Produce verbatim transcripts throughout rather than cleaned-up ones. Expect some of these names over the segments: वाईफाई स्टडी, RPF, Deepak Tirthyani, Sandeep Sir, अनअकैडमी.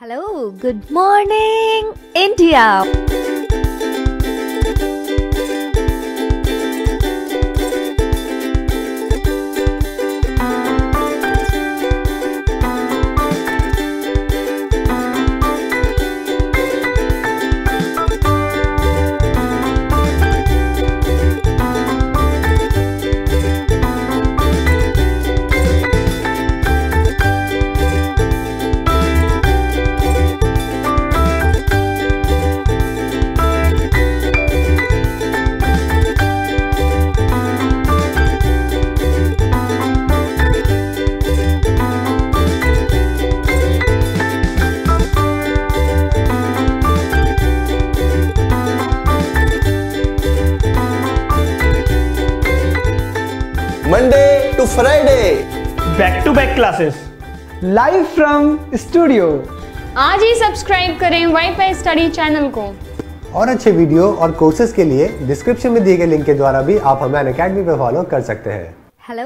Hello, good morning, India. Monday to Friday, back to back classes, live from studio। आज ही subscribe करें वाईफाई स्टडी channel को। और अच्छे वीडियो और कोर्सेज के लिए डिस्क्रिप्शन में दिए गए लिंक के द्वारा भी आप हमें अनअकैडमी पे फॉलो कर सकते हैं। Hello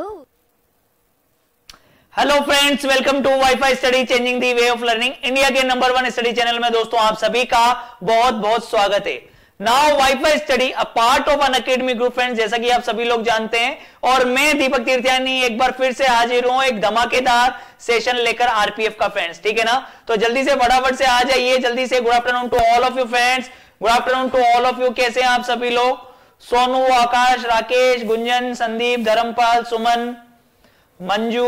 hello friends, welcome to वाईफाई स्टडी changing the way of learning, India के नंबर वन स्टडी चैनल में दोस्तों आप सभी का बहुत बहुत स्वागत है। Now वाईफाई स्टडी a part of अनअकैडमी group friends, जैसा कि आप सभी लोग जानते हैं, और मैं दीपक तीर्थयानी एक बार फिर से हाजिर हूं एक धमाकेदार सेशन लेकर आरपीएफ का फ्रेंड्स, ठीक है ना। तो जल्दी से फटाफट से आ जाइए, जल्दी से। Good afternoon to all of you friends, good afternoon to all of you. कैसे हैं आप सभी लोग? सोनू, आकाश, राकेश, गुंजन, संदीप, धर्मपाल, सुमन, मंजू,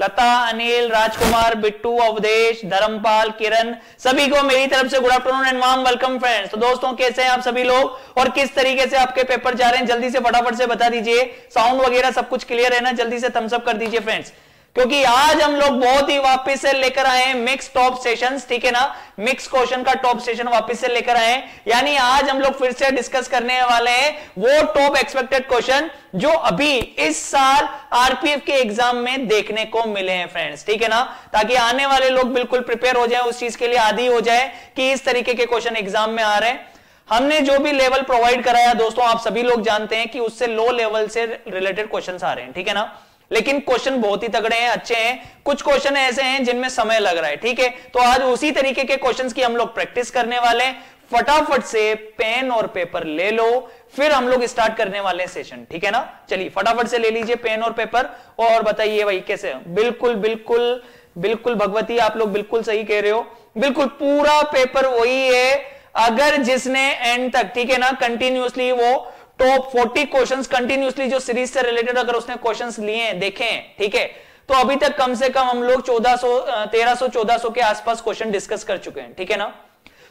लता, अनिल, राजकुमार, बिट्टू, अवधेश, धर्मपाल, किरण, सभी को मेरी तरफ से good afternoon and warm welcome friends. तो दोस्तों कैसे हैं आप सभी लोग और किस तरीके से आपके पेपर जा रहे हैं, जल्दी से फटाफट से बता दीजिए। साउंड वगैरह सब कुछ क्लियर है ना? जल्दी से थम्स अप कर दीजिए फ्रेंड्स, क्योंकि आज हम लोग बहुत ही वापस से लेकर आए हैं मिक्स टॉप सेशंस, ठीक है ना। मिक्स क्वेश्चन का टॉप सेशन वापस से लेकर आए हैं, यानी आज हम लोग फिर से डिस्कस करने वाले हैं वो टॉप एक्सपेक्टेड क्वेश्चन जो अभी इस साल आरपीएफ के एग्जाम में देखने को मिले हैं फ्रेंड्स, ठीक है ना, ताकि आने वाले लोग बिल्कुल प्रिपेयर हो जाए, उस चीज के लिए आदी हो जाए कि इस तरीके के क्वेश्चन एग्जाम में आ रहे हैं। हमने जो भी लेवल प्रोवाइड कराया दोस्तों, आप सभी लोग जानते हैं कि उससे लो लेवल से रिलेटेड क्वेश्चन आ रहे हैं, ठीक है ना, लेकिन क्वेश्चन बहुत ही तगड़े हैं, अच्छे हैं। कुछ क्वेश्चन ऐसे हैं जिनमें समय लग रहा है, ठीक है। तो आज उसी तरीके के क्वेश्चंस की हम लोग प्रैक्टिस करने वाले हैं। फटाफट से पेन और पेपर ले लो, फिर हम लोग स्टार्ट करने वाले हैं सेशन, ठीक है ना। चलिए फटाफट से ले लीजिए पेन और पेपर और बताइए भाई कैसे। बिल्कुल बिल्कुल बिल्कुल भगवती, आप लोग बिल्कुल सही कह रहे हो, बिल्कुल पूरा पेपर वही है अगर जिसने एंड तक, ठीक है ना, कंटिन्यूसली वो टॉप फोर्टी क्वेश्चंस कंटिन्यूसली जो सीरीज से रिलेटेड अगर उसने क्वेश्चंस लिए हैं, देखे हैं, ठीक है, तो अभी तक कम से कम हम लोग चौदह सौ तेरह सौ चौदह सौ के आसपास क्वेश्चन डिस्कस कर चुके हैं, ठीक है ना।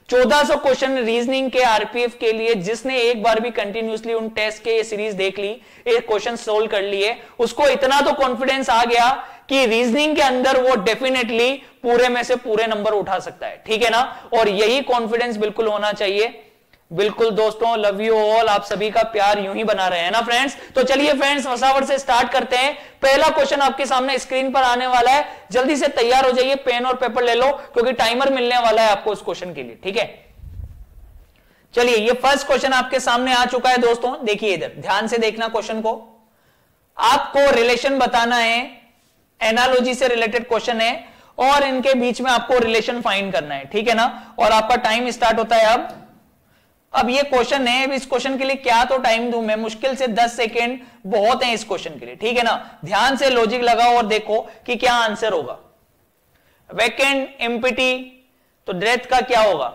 चौदह सौ क्वेश्चन रीजनिंग के आरपीएफ के लिए जिसने एक बार भी कंटिन्यूसली उन टेस्ट के ये सीरीज देख ली, ये क्वेश्चन सोल्व कर लिए, उसको इतना तो कॉन्फिडेंस आ गया कि रीजनिंग के अंदर वो डेफिनेटली पूरे में से पूरे नंबर उठा सकता है, ठीक है ना। और यही कॉन्फिडेंस बिल्कुल होना चाहिए। बिल्कुल दोस्तों, लव यू ऑल, आप सभी का प्यार यूं ही बना रहे हैं ना फ्रेंड्स। तो चलिए फ्रेंड्स फटाफट से स्टार्ट करते हैं। पहला क्वेश्चन आपके सामने स्क्रीन पर आने वाला है, जल्दी से तैयार हो जाइए, पेन और पेपर ले लो, क्योंकि टाइमर मिलने वाला है आपको उस क्वेश्चन के लिए, ठीक है। चलिए, ये फर्स्ट क्वेश्चन आपके सामने आ चुका है दोस्तों। देखिए इधर ध्यान से देखना क्वेश्चन को, आपको रिलेशन बताना है, एनालॉजी से रिलेटेड क्वेश्चन है और इनके बीच में आपको रिलेशन फाइंड करना है, ठीक है ना। और आपका टाइम स्टार्ट होता है अब। अब ये क्वेश्चन है, अब इस क्वेश्चन के लिए क्या तो टाइम दूं मैं, मुश्किल से दस सेकंड बहुत है इस क्वेश्चन के लिए, ठीक है ना। ध्यान से लॉजिक लगाओ और देखो कि क्या आंसर होगा। वैकेंट एम्प्टी, तो डेथ का क्या होगा?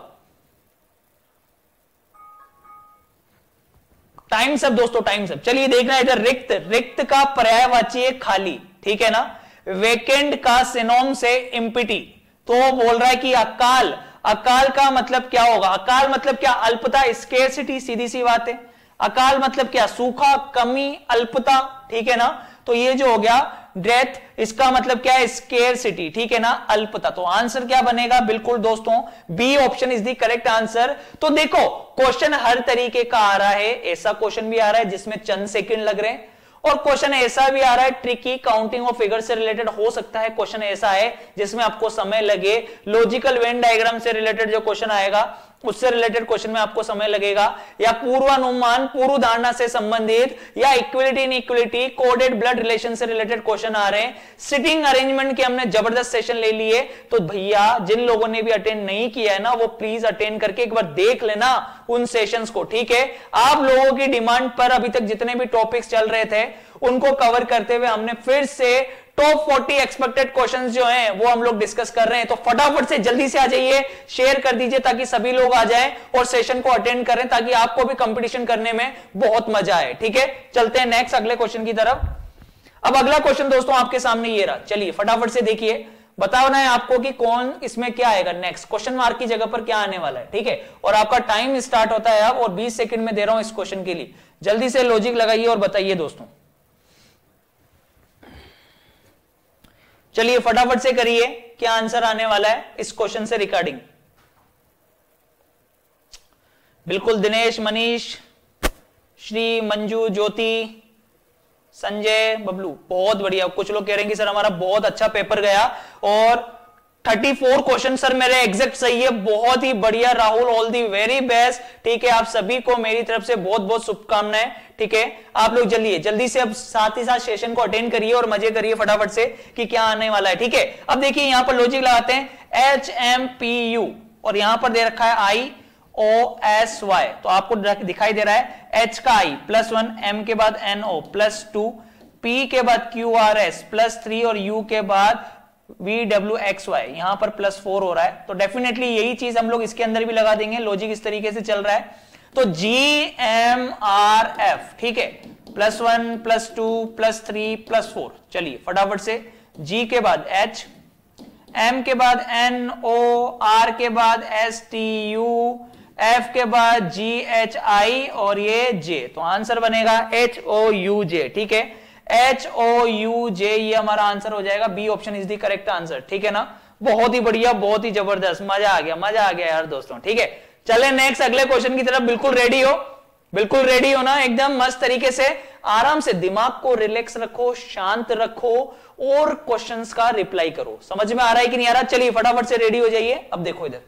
टाइम सब दोस्तों, टाइम सब। चलिए देखना इधर, रिक्त, रिक्त का पर्यायवाची है खाली, ठीक है ना। वैकेंट का सिनोनिम से एम्प्टी, तो बोल रहा है कि अकाल, अकाल का मतलब क्या होगा? अकाल मतलब क्या? अल्पता, स्केर्सिटी, सीधी सी बात है। अकाल मतलब क्या? सूखा, कमी, अल्पता, ठीक है ना। तो ये जो हो गया डेथ, इसका मतलब क्या है? स्केर्सिटी, ठीक है ना, अल्पता। तो आंसर क्या बनेगा? बिल्कुल दोस्तों, B option is the correct answer. तो देखो क्वेश्चन हर तरीके का आ रहा है, ऐसा क्वेश्चन भी आ रहा है जिसमें चंद सेकेंड लग रहे हैं, और क्वेश्चन ऐसा भी आ रहा है ट्रिकी, काउंटिंग और फिगर से रिलेटेड हो सकता है क्वेश्चन ऐसा है जिसमें आपको समय लगे। लॉजिकल वेन डायग्राम से रिलेटेड जो क्वेश्चन आएगा उससे रिलेटेड क्वेश्चन में आपको समय लगेगा, या पूर्वानुमान पूर्वधारणा से संबंधित, या equality inequality coded blood relation से रिलेटेड क्वेश्चन आ रहे हैं। सिटिंग अरेंजमेंट के हमने जबरदस्त सेशन ले लिए, तो भैया जिन लोगों ने भी अटेंड नहीं किया है ना वो प्लीज अटेंड करके एक बार देख लेना उन सेशंस को, ठीक है। आप लोगों की डिमांड पर अभी तक जितने भी टॉपिक्स चल रहे थे उनको कवर करते हुए हमने फिर से टॉप चालीस एक्सपेक्टेड क्वेश्चंस जो हैं वो हम लोग डिस्कस कर रहे हैं। तो फटाफट से जल्दी से आ जाइए, शेयर कर दीजिए ताकि सभी लोग आ जाएं और सेशन को अटेंड करें, ताकि आपको भी कंपटीशन करने में बहुत मजा आए, ठीक है। चलते हैं नेक्स्ट अगले क्वेश्चन की तरफ। अब अगला क्वेश्चन दोस्तों आपके सामने ये रहा, चलिए फटाफट से देखिए, बताओ ना आपको कि कौन इसमें क्या आएगा नेक्स्ट, क्वेश्चन मार्क की जगह पर क्या आने वाला है, ठीक है। और आपका टाइम स्टार्ट होता है अब, और बीस सेकंड में दे रहा हूं इस क्वेश्चन के लिए, जल्दी से लॉजिक लगाइए और बताइए दोस्तों। चलिए फटाफट से करिए, क्या आंसर आने वाला है इस क्वेश्चन से रिगार्डिंग। बिल्कुल दिनेश, मनीष, श्री, मंजू, ज्योति, संजय, बबलू, बहुत बढ़िया। कुछ लोग कह रहे हैं कि सर हमारा बहुत अच्छा पेपर गया और चौंतीस क्वेश्चन सर मेरे एग्जैक्ट सही है, बहुत ही बढ़िया Rahul, all the very best, ठीक है। आप सभी को मेरी तरफ से बहुत बहुत शुभकामनाएं, ठीक है। आप लोग जल्दी जल्दी से अब साथ ही साथ सेशन को अटेंड करिए और मजे करिए फटाफट से कि क्या आने वाला है, ठीक है। अब देखिए यहां पर लॉजिक लगाते हैं, एच एम पी यू और यहां पर दे रखा है आई O S Y, तो आपको दिखाई दे रहा है H का I प्लस वन, M के बाद N O plus two, P के बाद Q R S plus three और U के बाद V W X Y, यहां पर प्लस फोर हो रहा है। तो डेफिनेटली यही चीज हम लोग इसके अंदर भी लगा देंगे, लॉजिक इस तरीके से चल रहा है। तो G M R F, ठीक है, plus one plus two plus three plus four. चलिए फटाफट से, G के बाद H, M के बाद N O, R के बाद S T U, F के बाद G H I और ये J, तो आंसर बनेगा H O U J, ठीक है, H O U J ये हमारा आंसर हो जाएगा। B option is the correct answer, ठीक है ना। बहुत ही बढ़िया, बहुत ही जबरदस्त, मजा आ गया, मजा आ गया यार दोस्तों, ठीक है। चले नेक्स्ट अगले क्वेश्चन की तरफ, बिल्कुल रेडी हो, बिल्कुल रेडी हो ना, एकदम मस्त तरीके से आराम से दिमाग को रिलैक्स रखो, शांत रखो और क्वेश्चंस का रिप्लाई करो। समझ में आ रहा है कि नहीं आ रहा? चलिए फटाफट से रेडी हो जाइए। अब देखो इधर,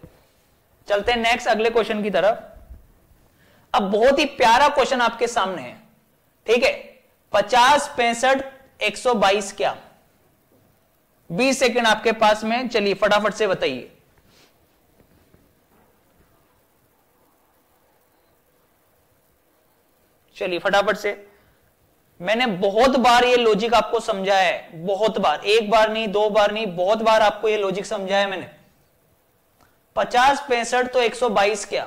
चलते हैं नेक्स्ट अगले क्वेश्चन की तरफ। अब बहुत ही प्यारा क्वेश्चन आपके सामने है, ठीक है। पचास पैंसठ एक सौ बाईस क्या, बीस सेकंड आपके पास में, चलिए फटाफट से बताइए। चलिए फटाफट से, मैंने बहुत बार ये लॉजिक आपको समझाया है, बहुत बार, एक बार नहीं, दो बार नहीं, बहुत बार आपको ये लॉजिक समझाया है मैंने। पचास पैंसठ तो एक सौ बाईस क्या।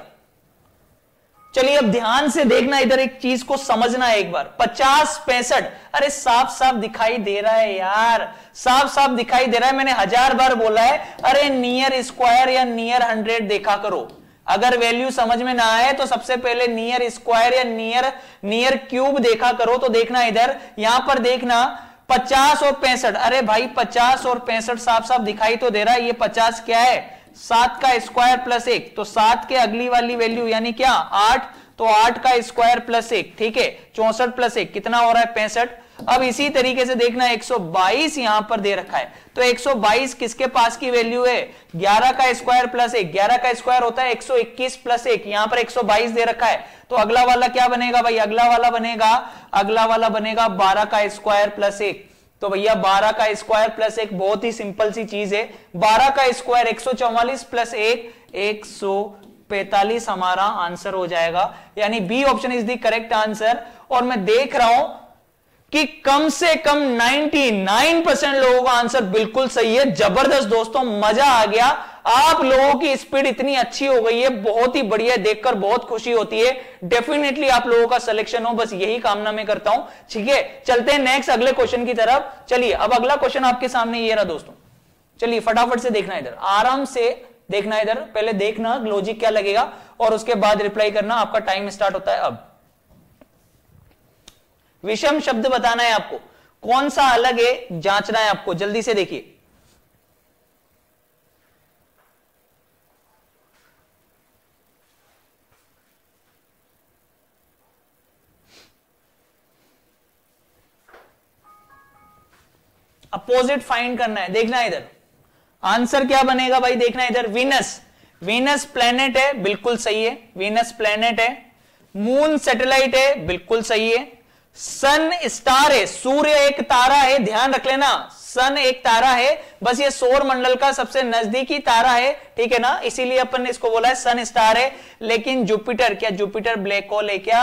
चलिए अब ध्यान से देखना, इधर एक चीज को समझना है एक बार। पचास पैंसठ, अरे साफ साफ दिखाई दे रहा है यार, साफ साफ दिखाई दे रहा है, मैंने हजार बार बोला है। अरे नियर स्क्वायर या नियर हंड्रेड देखा करो, अगर वैल्यू समझ में ना आए तो सबसे पहले नियर स्क्वायर या नियर नियर क्यूब देखा करो। तो देखना इधर, यहां पर देखना पचास और पैंसठ, अरे भाई पचास और पैंसठ साफ साफ दिखाई तो दे रहा है। ये पचास क्या है, सात का स्क्वायर प्लस एक, तो सात के अगली वाली वैल्यू यानी क्या, आठ, तो आठ का स्क्वायर प्लस एक, ठीक है, चौसठ प्लस एक कितना हो रहा है, पैंसठ। अब इसी तरीके से देखना एक सौ बाईस यहां पर दे रखा है, तो एक सौ बाईस किसके पास की वैल्यू है, ग्यारह का स्क्वायर प्लस एक, ग्यारह का स्क्वायर होता है एक सौ इक्कीस प्लस एक, यहां पर एक सौ बाईस दे रखा है। तो अगला वाला क्या बनेगा भाई, अगला वाला बनेगा, अगला वाला बनेगा बारह का स्क्वायर प्लस एक, तो भैया बारह का स्क्वायर प्लस एक बहुत ही सिंपल सी चीज है, बारह का स्क्वायर एक सौ चौवालीस प्लस एक, एक सौ पैतालीस हमारा आंसर हो जाएगा। यानी B option is the correct answer. और मैं देख रहा हूं कि कम से कम निन्यानवे परसेंट लोगों का आंसर बिल्कुल सही है। जबरदस्त दोस्तों, मजा आ गया, आप लोगों की स्पीड इतनी अच्छी हो गई है, बहुत ही बढ़िया, देखकर बहुत खुशी होती है। डेफिनेटली आप लोगों का सिलेक्शन हो, बस यही कामना मैं करता हूं, ठीक है। चलते हैं नेक्स्ट अगले क्वेश्चन की तरफ। चलिए अब अगला क्वेश्चन आपके सामने ये रहा दोस्तों, चलिए फटाफट से देखना इधर, आराम से देखना इधर, पहले देखना लॉजिक क्या लगेगा और उसके बाद रिप्लाई करना। आपका टाइम स्टार्ट होता है अब। विषम शब्द बताना है आपको, कौन सा अलग है जांचना है आपको, जल्दी से देखिए। अपोजिट फाइंड करना है, देखना इधर आंसर क्या बनेगा भाई, देखना इधर, विनस वीनस प्लेनेट है, बिल्कुल सही है, वीनस प्लेनेट है। मून सैटेलाइट है, बिल्कुल सही है। सन स्टार है, सूर्य एक तारा है, ध्यान रख लेना, सन एक तारा है, बस ये सौर मंडल का सबसे नजदीकी तारा है, ठीक है ना, इसीलिए अपन ने इसको बोला है सन स्टार है। लेकिन जुपिटर, क्या जुपिटर ब्लैक होल है क्या?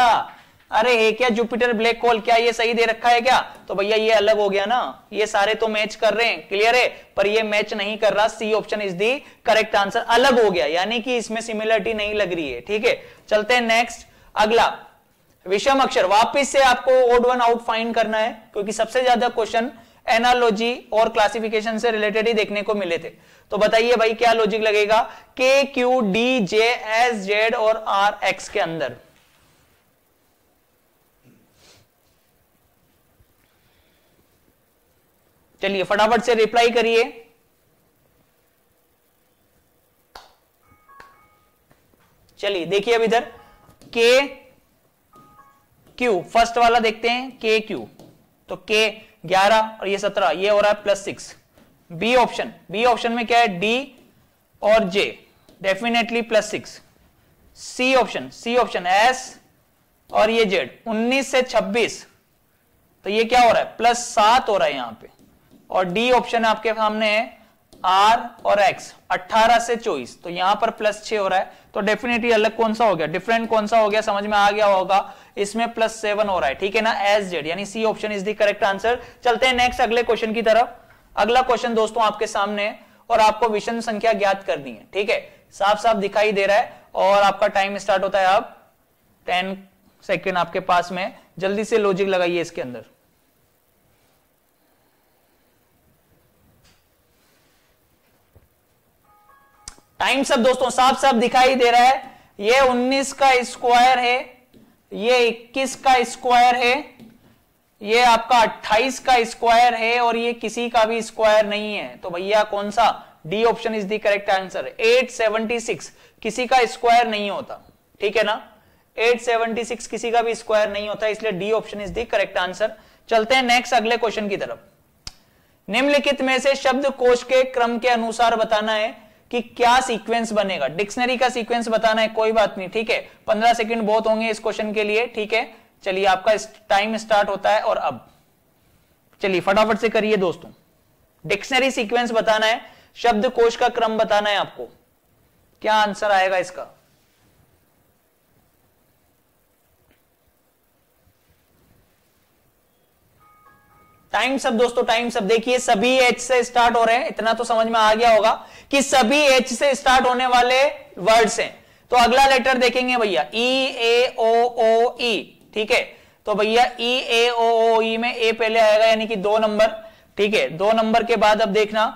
अरे है क्या जुपिटर ब्लैक होल? क्या ये सही दे रखा है क्या? तो भैया ये अलग हो गया ना, ये सारे तो मैच कर रहे हैं, क्लियर है, पर ये मैच नहीं कर रहा। C option is the correct answer, अलग हो गया, यानी कि इसमें सिमिलरिटी नहीं लग रही है। ठीक है, चलते हैं नेक्स्ट, अगला विषम अक्षर। वापिस से आपको ओड वन आउट फाइंड करना है, क्योंकि सबसे ज्यादा क्वेश्चन एनालॉजी और क्लासिफिकेशन से रिलेटेड ही देखने को मिले थे। तो बताइए भाई क्या लॉजिक लगेगा के Q D J S Z और आर एक्स के अंदर? चलिए फटाफट से रिप्लाई करिए। चलिए देखिए अब इधर के क्यू, फर्स्ट वाला देखते हैं के क्यू, तो के ग्यारह और ये सत्रह, ये हो रहा है plus six. B option, B option में क्या है? डी और J, definitely plus six. C option, C option S और ये जेड, उन्नीस से छब्बीस, तो ये क्या हो रहा है? प्लस सात हो रहा है यहां पे। और डी ऑप्शन आपके सामने है आर और एक्स, अट्ठारह से चौबीस, तो यहां पर प्लस छह हो रहा है, तो डेफिनेटली अलग कौन सा हो गया, डिफरेंट कौन सा हो गया, समझ में आ गया होगा, इसमें प्लस सेवन हो रहा है, ठीक है ना, एस जेड, यानी C option is the correct answer. चलते हैं नेक्स्ट अगले क्वेश्चन की तरफ। अगला क्वेश्चन दोस्तों आपके सामने है और आपको विषम संख्या ज्ञात करनी है, ठीक है, साफ साफ दिखाई दे रहा है। और आपका टाइम स्टार्ट होता है अब, टेन सेकेंड आपके पास में, जल्दी से लॉजिक लगाइए इसके अंदर। टाइम सब दोस्तों साफ साफ दिखाई दे रहा है, ये उन्नीस का स्क्वायर है, ये इक्कीस का स्क्वायर है, ये आपका अट्ठाईस का स्क्वायर है, और ये किसी का भी स्क्वायर नहीं है। तो भैया कौन सा? D option is the correct answer. आठ सौ छिहत्तर किसी का स्क्वायर नहीं होता, ठीक है ना, आठ सौ छिहत्तर किसी का भी स्क्वायर नहीं होता, इसलिए D option is the correct answer. चलते हैं नेक्स्ट अगले क्वेश्चन की तरफ। निम्नलिखित में से शब्दकोश के क्रम के अनुसार बताना है कि क्या सीक्वेंस बनेगा, डिक्शनरी का सीक्वेंस बताना है, कोई बात नहीं, ठीक है, पंद्रह सेकंड बहुत होंगे इस क्वेश्चन के लिए, ठीक है। चलिए आपका टाइम स्टार्ट होता है और अब चलिए फटाफट से करिए दोस्तों। डिक्शनरी सीक्वेंस बताना है, शब्दकोश का क्रम बताना है आपको, क्या आंसर आएगा इसका? टाइम सब दोस्तों, टाइम सब देखिए, सभी एच से स्टार्ट हो रहे हैं, इतना तो समझ में आ गया होगा कि सभी एच से स्टार्ट होने वाले वर्ड्स हैं। तो अगला लेटर देखेंगे भैया, ई ए ओ ओ ई, ठीक है, तो भैया ई ए ओ ओ ई में ए पहले आएगा, यानी कि दो नंबर, ठीक है, दो नंबर के बाद अब देखना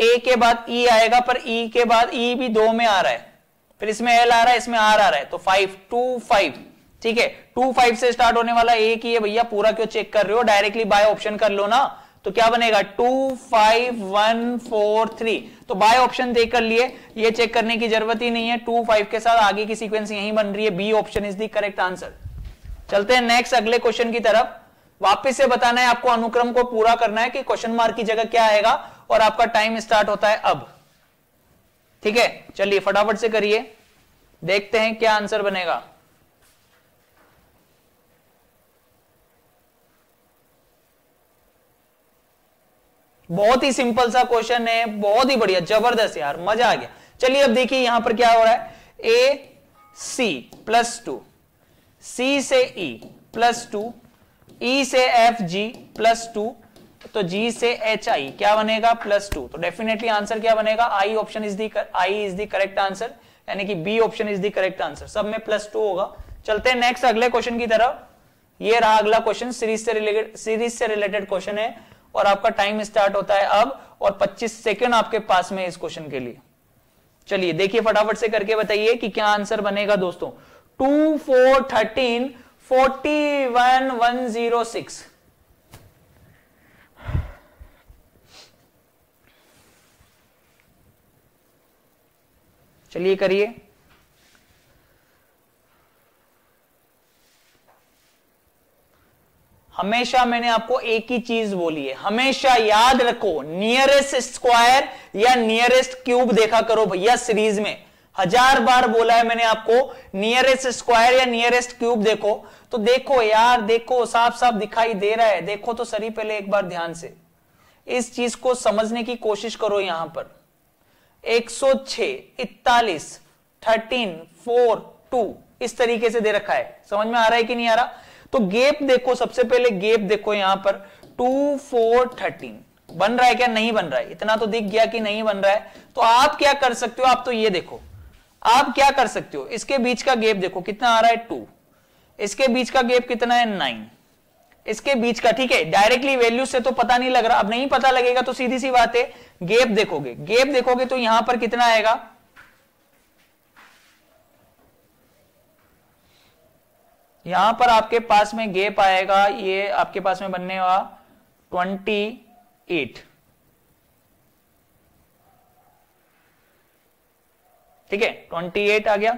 ए के बाद ई आएगा, पर ई के बाद ई भी दो में आ रहा है, फिर इसमें एल आ रहा है, इसमें आर आ रहा है, तो फाइव, टू फाइव, ठीक है, टू फाइव से स्टार्ट होने वाला एक ही है भैया, पूरा क्यों चेक कर रहे हो, डायरेक्टली बाय ऑप्शन कर लो ना, तो क्या बनेगा? Two five one four three, तो बाय ऑप्शन दे कर लिए, ये चेक करने की जरूरत ही नहीं है, टू फाइव के साथ आगे की सीक्वेंस यही बन रही है, B option is the correct answer. चलते हैं नेक्स्ट अगले क्वेश्चन की तरफ। वापिस से बताना है आपको, अनुक्रम को पूरा करना है कि क्वेश्चन मार्क की जगह क्या आएगा, और आपका टाइम स्टार्ट होता है अब, ठीक है, चलिए फटाफट से करिए, देखते हैं क्या आंसर बनेगा। बहुत ही सिंपल सा क्वेश्चन है, बहुत ही बढ़िया, जबरदस्त यार, मजा आ गया। चलिए अब देखिए यहां पर क्या हो रहा है, ए सी प्लस टू, सी से ई प्लस टू, ई से एफ जी प्लस टू, तो जी से एच आई क्या बनेगा? प्लस टू, तो डेफिनेटली आंसर क्या बनेगा? I option is the I is the correct answer, यानी कि B option is the correct answer, सब में प्लस टू होगा। चलते हैं नेक्स्ट अगले क्वेश्चन की तरफ। ये रहा अगला क्वेश्चन, सीरीज से रिलेटेड सीरीज से रिलेटेड क्वेश्चन है, और आपका टाइम स्टार्ट होता है अब, और पच्चीस सेकंड आपके पास में इस क्वेश्चन के लिए। चलिए देखिए फटाफट से करके बताइए कि क्या आंसर बनेगा दोस्तों। Two four thirteen forty one one zero six, चलिए करिए। हमेशा मैंने आपको एक ही चीज बोली है, हमेशा याद रखो, नियरेस्ट स्क्वायर या नियरेस्ट क्यूब देखा करो भैया सीरीज में, हजार बार बोला है मैंने आपको, नियरेस्ट स्क्वायर या नियरेस्ट क्यूब देखो। तो देखो यार, देखो साफ साफ दिखाई दे रहा है, देखो तो सही पहले एक बार ध्यान से इस चीज को समझने की कोशिश करो। यहां पर एक सौ छह, इकतालीस, थर्टीन, फोर, टू इस तरीके से दे रखा है। समझ में आ रहा है कि नहीं आ रहा? तो गैप देखो, सबसे पहले गैप देखो यहां पर टू, फोर, थर्टीन बन रहा है क्या? नहीं बन रहा है। इतना तो दिख गया कि नहीं बन रहा है। तो आप क्या कर सकते हो, आप तो ये देखो आप क्या कर सकते हो, इसके बीच का गैप देखो कितना आ रहा है टू, इसके बीच का गैप कितना है नाइन, इसके बीच का। ठीक है, डायरेक्टली वैल्यू से तो पता नहीं लग रहा। अब नहीं पता लगेगा तो सीधी सी बात है, गैप देखोगे, गैप देखोगे तो यहां पर कितना आएगा, यहां पर आपके पास में गैप आएगा, ये आपके पास में बनने वाला ट्वेंटी एट। ठीक है, ट्वेंटी एट आ गया।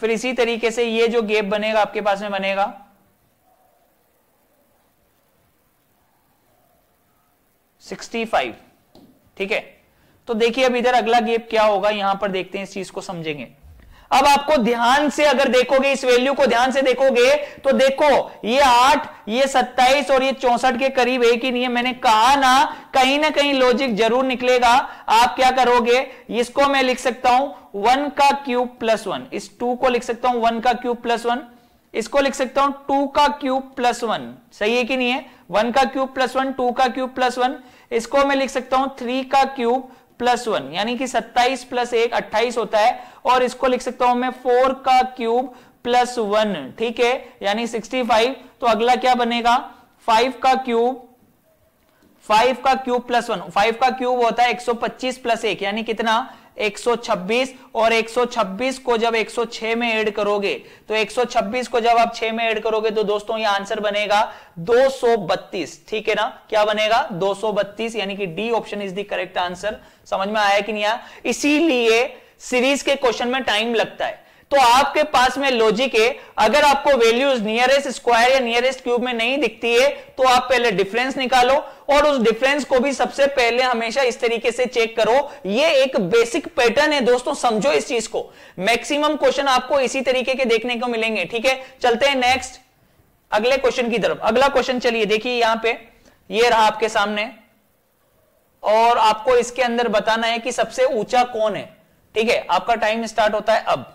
फिर इसी तरीके से ये जो गैप बनेगा आपके पास में बनेगा सिक्सटी फाइव। ठीक है, तो देखिए अब इधर अगला गैप क्या होगा, यहां पर देखते हैं, इस चीज को समझेंगे। अब आपको ध्यान से अगर देखोगे, इस वैल्यू को ध्यान से देखोगे तो देखो ये आठ, ये सत्ताईस और ये चौसठ के करीब है कि नहीं है। मैंने कहा ना कहीं ना कहीं लॉजिक जरूर निकलेगा। आप क्या करोगे, इसको मैं लिख सकता हूं वन का क्यूब प्लस वन, इस टू को लिख सकता हूं वन का क्यूब प्लस वन, इसको लिख सकता हूं टू का क्यूब प्लस वन। सही है कि नहीं है? वन का क्यूब प्लस वन, टू का क्यूब प्लस वन, इसको मैं लिख सकता हूं थ्री का क्यूब प्लस वन, यानी कि सत्ताईस प्लस एक अट्ठाईस होता है। और इसको लिख सकता हूं मैं फोर का क्यूब प्लस वन, ठीक है, यानी सिक्सटी फाइव। तो अगला क्या बनेगा, फाइव का क्यूब, फाइव का क्यूब प्लस वन, फाइव का क्यूब होता है एक सौ पच्चीस प्लस एक, यानी कितना एक सौ छब्बीस। और एक सौ छब्बीस को जब एक सौ छह में ऐड करोगे, तो एक सौ छब्बीस को जब आप छह में ऐड करोगे तो दोस्तों ये आंसर बनेगा दो सौ बत्तीस। ठीक है ना, क्या बनेगा दो सौ बत्तीस, यानी कि D option is the correct answer. समझ में आया कि नहीं आया? इसीलिए सीरीज के क्वेश्चन में टाइम लगता है। तो आपके पास में लॉजिक है, अगर आपको वैल्यूज नियरेस्ट स्क्वायर या नियरेस्ट क्यूब में नहीं दिखती है तो आप पहले डिफरेंस निकालो, और उस डिफरेंस को भी सबसे पहले हमेशा इस तरीके से चेक करो। ये एक बेसिक पैटर्न है दोस्तों, समझो इस चीज को। मैक्सिमम क्वेश्चन आपको इसी तरीके के देखने को मिलेंगे। ठीक है, चलते हैं नेक्स्ट अगले क्वेश्चन की तरफ। अगला क्वेश्चन चलिए देखिए, यहां पे ये रहा आपके सामने, और आपको इसके अंदर बताना है कि सबसे ऊंचा कौन है। ठीक है, आपका टाइम स्टार्ट होता है अब।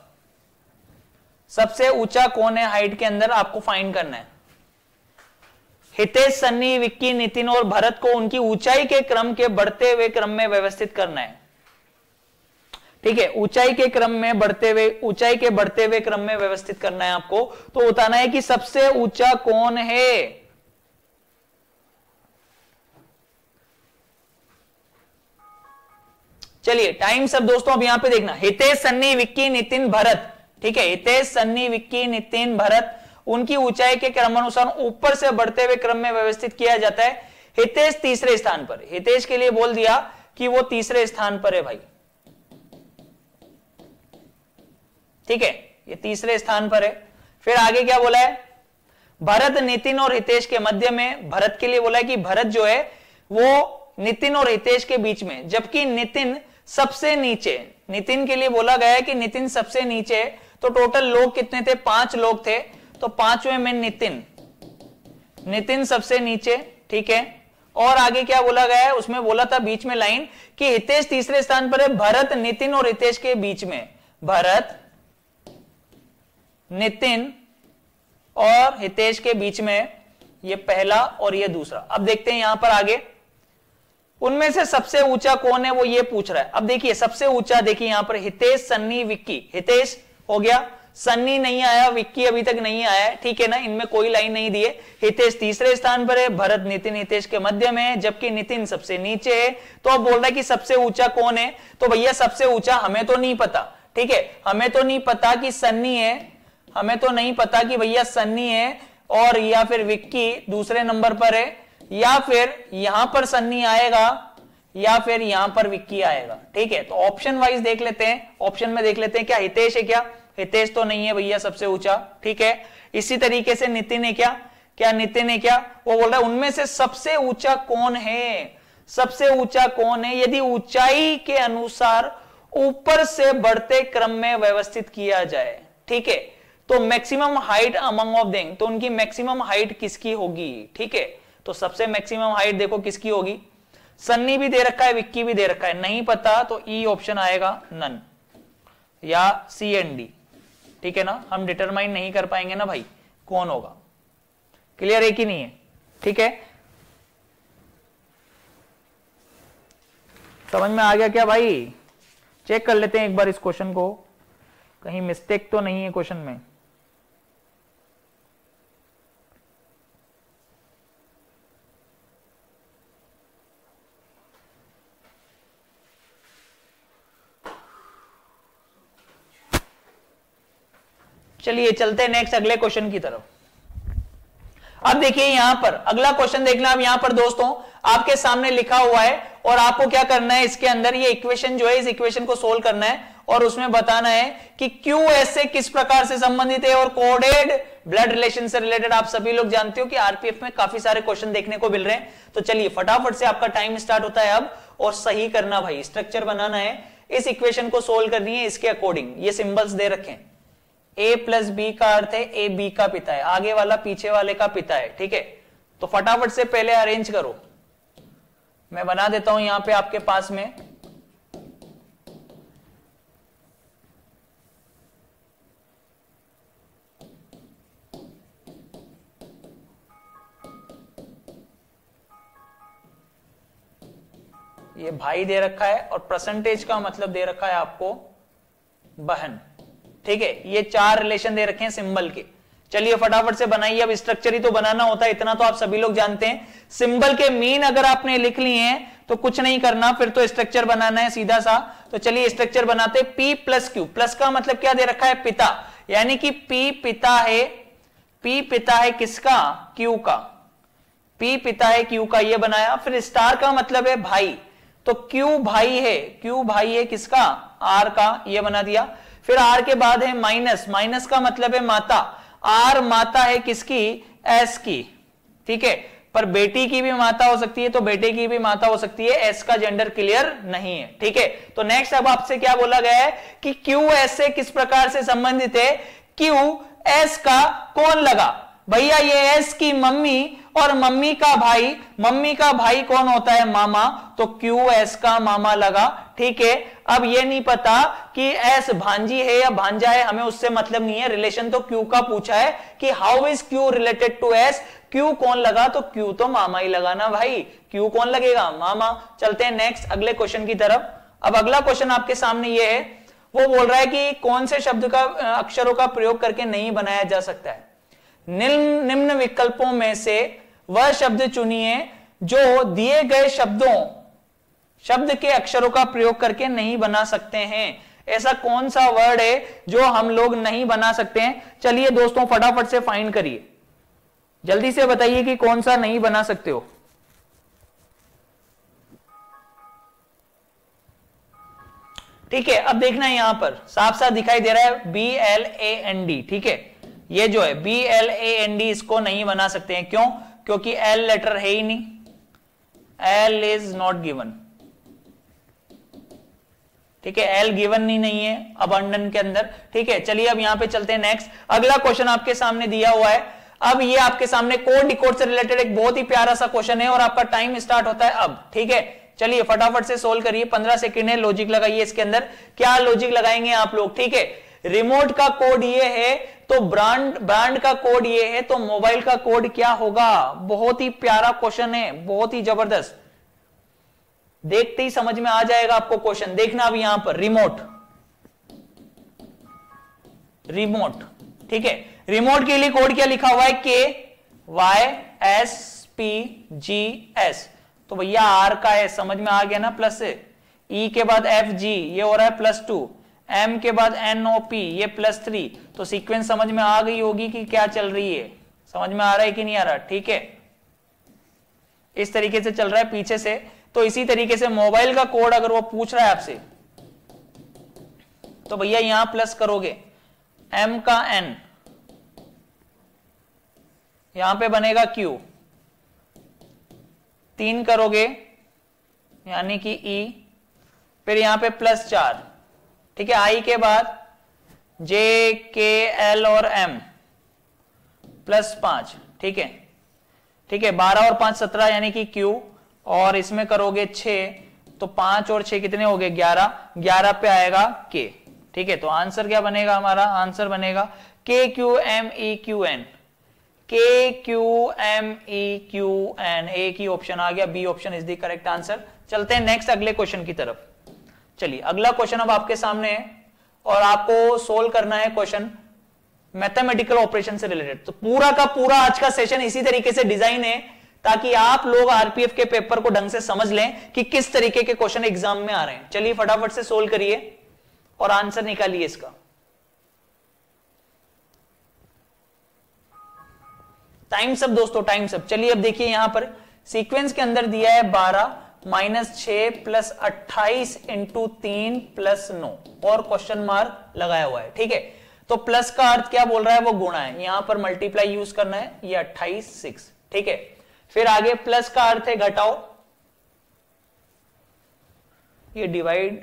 सबसे ऊंचा कौन है हाइट के अंदर, आपको फाइंड करना है। हितेश, सन्नी, विक्की, नितिन और भरत को उनकी ऊंचाई के क्रम के बढ़ते हुए क्रम में व्यवस्थित करना है। ठीक है, ऊंचाई के क्रम में बढ़ते हुए, ऊंचाई के बढ़ते हुए क्रम में व्यवस्थित करना है आपको। तो बताना है कि सबसे ऊंचा कौन है। चलिए टाइम सब दोस्तों, अब यहां पे देखना, हितेश, सन्नी, विक्की, नितिन, भरत। ठीक है, हितेश, सन्नी, विक्की, नितिन, भरत, उनकी ऊंचाई के क्रमानुसार ऊपर से बढ़ते हुए क्रम में व्यवस्थित किया जाता है। हितेश तीसरे स्थान पर, हितेश के लिए बोल दिया कि वो तीसरे स्थान पर है भाई। ठीक है, ये तीसरे स्थान पर है। फिर आगे क्या बोला है, भरत, नितिन और हितेश के मध्य में। भरत के लिए बोला है कि भरत जो है वो नितिन और हितेश के बीच में, जबकि नितिन सबसे नीचे, नितिन के लिए बोला गया है कि नितिन सबसे नीचे है। तो टोटल लोग कितने थे, पांच लोग थे। तो पांचवें में नितिन, नितिन सबसे नीचे। ठीक है, और आगे क्या बोला गया है, उसमें बोला था बीच में लाइन कि हितेश तीसरे स्थान पर है, भरत, नितिन और हितेश के बीच में। भरत, नितिन और हितेश के बीच में ये पहला और ये दूसरा। अब देखते हैं यहां पर आगे, उनमें से सबसे ऊंचा कौन है वो ये पूछ रहा है। अब देखिए सबसे ऊंचा, देखिए यहां पर हितेश, सन्नी, विक्की। हितेश हो गया, सन्नी नहीं आया, विक्की अभी तक नहीं आया है। ठीक है ना, इनमें कोई लाइन नहीं दी है। हितेश तीसरे स्थान पर है, भरत, नितिन, हितेश के मध्य में है, जबकि नितिन सबसे नीचे है। तो अब बोल रहा है कि सबसे ऊंचा कौन है। तो भैया सबसे ऊंचा हमें तो नहीं पता। ठीक है, हमें तो नहीं पता कि सन्नी है, हमें तो नहीं पता कि भैया सन्नी है और या फिर विक्की दूसरे नंबर पर है, या फिर यहां पर सन्नी आएगा या फिर यहां पर विक्की आएगा। ठीक है, तो ऑप्शन वाइज देख लेते हैं, ऑप्शन में देख लेते हैं क्या हितेश है। क्या हितेश तो नहीं है भैया सबसे ऊंचा। ठीक है, इसी तरीके से नितिन है। क्या क्या नितिन है, क्या वो बोल रहा है उनमें से सबसे ऊंचा कौन है, सबसे ऊंचा कौन है। यदि ऊंचाई के अनुसार ऊपर से बढ़ते क्रम में व्यवस्थित किया जाए। ठीक है, तो maximum height among of them, तो उनकी मैक्सिमम हाइट किसकी होगी? ठीक है, तो सबसे मैक्सिमम हाइट देखो किसकी होगी। सन्नी भी दे रखा है, विक्की भी दे रखा है, नहीं पता तो ई ऑप्शन आएगा, नन या सी एंड डी। ठीक है ना, हम डिटरमाइन नहीं कर पाएंगे ना भाई कौन होगा। क्लियर है कि नहीं है? ठीक है, समझ में आ गया क्या भाई? चेक कर लेते हैं एक बार इस क्वेश्चन को, कहीं मिस्टेक तो नहीं है क्वेश्चन में। चलिए चलते हैं नेक्स्ट अगले क्वेश्चन की तरफ। अब देखिए यहां पर अगला क्वेश्चन देखना। अब यहां पर दोस्तों आपके सामने लिखा हुआ है और आपको क्या करना है, इसके अंदर ये इक्वेशन जो है इस इक्वेशन को सोल्व करना है और उसमें बताना है कि क्यू एस से किस प्रकार से संबंधित है और कोडेड ब्लड रिलेशन से रिलेटेड। आप सभी लोग जानते हो कि आरपीएफ में काफी सारे क्वेश्चन देखने को मिल रहे हैं, तो चलिए फटाफट से आपका टाइम स्टार्ट होता है अब, और सही करना भाई, स्ट्रक्चर बनाना है, इस इक्वेशन को सोल्व करनी है इसके अकॉर्डिंग। ये सिंबल्स दे रखें, ए प्लस बी का अर्थ है ए बी का पिता है, आगे वाला पीछे वाले का पिता है। ठीक है, तो फटाफट से पहले अरेंज करो, मैं बना देता हूं यहां पे आपके पास में। ये भाई दे रखा है और परसेंटेज का मतलब दे रखा है आपको बहन। ठीक है, ये चार रिलेशन दे रखे हैं सिंबल के। चलिए फटाफट से बनाइए, अब स्ट्रक्चर ही तो बनाना होता है, इतना तो आप सभी लोग जानते हैं। सिंबल के मीन अगर आपने लिख लिए हैं तो कुछ नहीं करना, फिर तो स्ट्रक्चर बनाना है सीधा सा। तो चलिए स्ट्रक्चर बनाते हैं। पी प्लस क्यू, प्लस का मतलब क्या दे रखा है? पिता, यानी कि पी पिता है, पी पिता है किसका? क्यू का। पी पिता है क्यू का, ये बनाया। फिर स्टार का मतलब है भाई, तो क्यू भाई है, क्यू भाई है किसका? आर का, ये बना दिया। फिर आर के बाद है माइनस, माइनस का मतलब है माता, आर माता है किसकी? एस की। ठीक है, पर बेटी की भी माता हो सकती है, तो बेटे की भी माता हो सकती है, एस का जेंडर क्लियर नहीं है। ठीक है, तो नेक्स्ट अब आपसे क्या बोला गया है कि क्यू एस से किस प्रकार से संबंधित है। क्यू एस का कौन लगा? भैया ये एस की मम्मी और मम्मी का भाई, मम्मी का भाई कौन होता है? मामा, तो क्यू एस का मामा लगा। ठीक है, अब ये नहीं पता कि एस भांजी है या भांजा है, हमें उससे मतलब नहीं है, रिलेशन तो क्यू का पूछा है कि how is Q related to S. Q कौन लगा? तो क्यू तो मामा ही लगाना भाई, क्यू कौन लगेगा? मामा। चलते हैं नेक्स्ट अगले क्वेश्चन की तरफ। अब अगला क्वेश्चन आपके सामने ये है, वो बोल रहा है कि कौन से शब्द का अक्षरों का प्रयोग करके नहीं बनाया जा सकता है। निम्न निम्न विकल्पों में से वह शब्द चुनिए जो दिए गए शब्दों शब्द के अक्षरों का प्रयोग करके नहीं बना सकते हैं। ऐसा कौन सा वर्ड है जो हम लोग नहीं बना सकते हैं? चलिए दोस्तों फटाफट से फाइंड करिए, जल्दी से बताइए कि कौन सा नहीं बना सकते हो। ठीक है, अब देखना है यहां पर साफ साफ दिखाई दे रहा है B L A N D. ठीक है, ये जो है B L A N D, इसको नहीं बना सकते हैं। क्यों? क्योंकि एल लेटर है ही नहीं, एल इज नॉट गिवन। ठीक है, एल गिवन ही नहीं है अबंडन के अंदर। ठीक है, चलिए अब यहां पे चलते हैं नेक्स्ट। अगला क्वेश्चन आपके सामने दिया हुआ है। अब ये आपके सामने कोड डिकोड से रिलेटेड एक बहुत ही प्यारा सा क्वेश्चन है और आपका टाइम स्टार्ट होता है अब। ठीक है, चलिए फटाफट से सोल्व करिए, पंद्रह सेकेंड है, लॉजिक लगाइए इसके अंदर। क्या लॉजिक लगाएंगे आप लोग? ठीक है, रिमोट का कोड ये है, तो ब्रांड ब्रांड का कोड ये है, तो मोबाइल का कोड क्या होगा? बहुत ही प्यारा क्वेश्चन है, बहुत ही जबरदस्त, देखते ही समझ में आ जाएगा आपको क्वेश्चन। देखना अभी यहां पर रिमोट, रिमोट। ठीक है, रिमोट के लिए कोड क्या लिखा हुआ है? K Y S P G S, तो भैया आर का है, समझ में आ गया ना। प्लस ई के बाद एफ जी, ये हो रहा है प्लस टू, M के बाद N O P, ये प्लस थ्री, तो सीक्वेंस समझ में आ गई होगी कि क्या चल रही है, समझ में आ रहा है कि नहीं आ रहा। ठीक है, इस तरीके से चल रहा है पीछे से। तो इसी तरीके से मोबाइल का कोड अगर वो पूछ रहा है आपसे, तो भैया यहां प्लस करोगे, M का N, यहां पे बनेगा Q, तीन करोगे यानी कि E, फिर यहां पे प्लस चार, ठीक है, आई के बाद जे के एल और एम प्लस पांच, ठीक है ठीक है, बारह और पांच सत्रह यानी कि क्यू, और इसमें करोगे छ तो पांच और छ कितने हो गए ग्यारह, ग्यारह पे आएगा के, ठीक है। तो आंसर क्या बनेगा हमारा, आंसर बनेगा K Q M E Q N, K Q M E Q N, एक ही ऑप्शन आ गया, B option is the correct answer. चलते हैं नेक्स्ट अगले क्वेश्चन की तरफ। चलिए अगला क्वेश्चन अब आपके सामने है और आपको सोल्व करना है क्वेश्चन मैथमेटिकल ऑपरेशन से रिलेटेड। तो पूरा का पूरा आज का सेशन इसी तरीके से डिजाइन है ताकि आप लोग आरपीएफ के पेपर को ढंग से समझ लें कि किस तरीके के क्वेश्चन एग्जाम में आ रहे हैं। चलिए फटाफट से सोल्व करिए और आंसर निकालिए इसका। टाइम्स अप दोस्तों, टाइम्स अप। चलिए अब देखिए यहां पर सीक्वेंस के अंदर दिया है बारह माइनस छह प्लस अट्ठाईस इंटू तीन प्लस नौ और क्वेश्चन मार्क लगाया हुआ है, ठीक है। तो प्लस का अर्थ क्या बोल रहा है, वो गुणा है, यहां पर मल्टीप्लाई यूज करना है, ये अट्ठाईस सिक्स, ठीक है। फिर आगे प्लस का अर्थ है घटाओ, ये डिवाइड,